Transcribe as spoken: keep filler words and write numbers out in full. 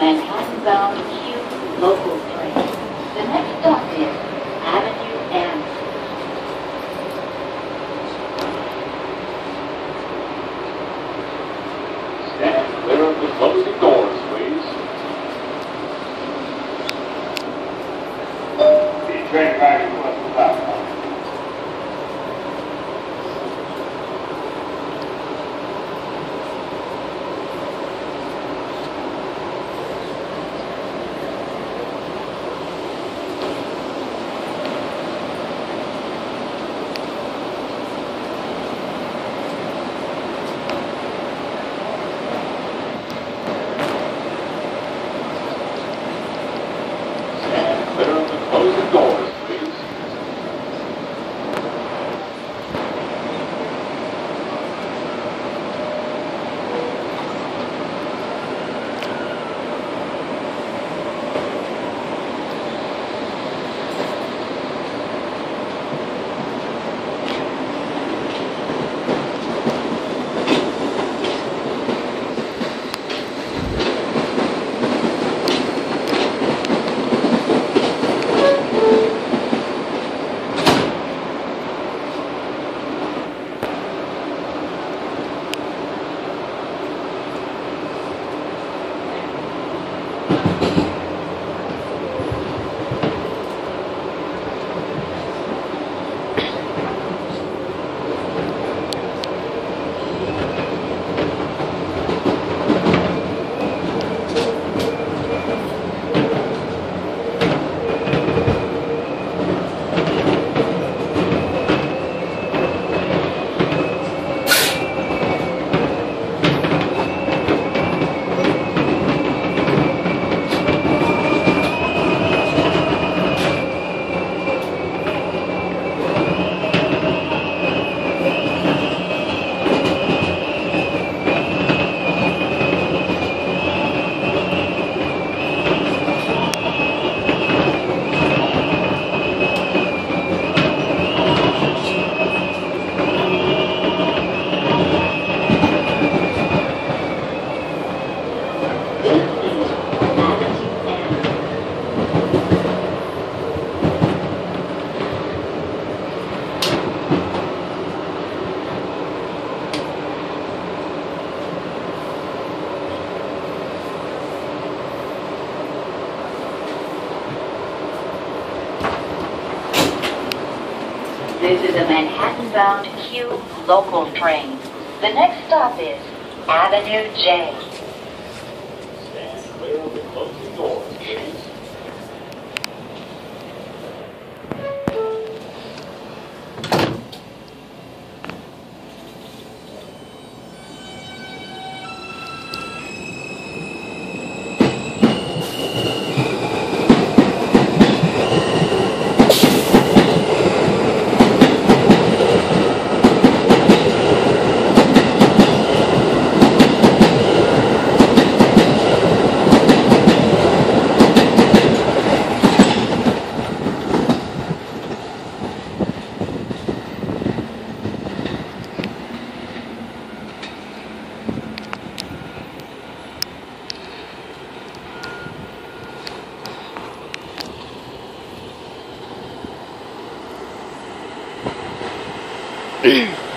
Manhattan-bound Q local train. The next stop is Avenue M. Stand clear of the closing doors, please. The train riding was the platform. This is a Manhattan-bound Q local train. The next stop is Avenue J. Stand clear of the closing doors, please. Yeah.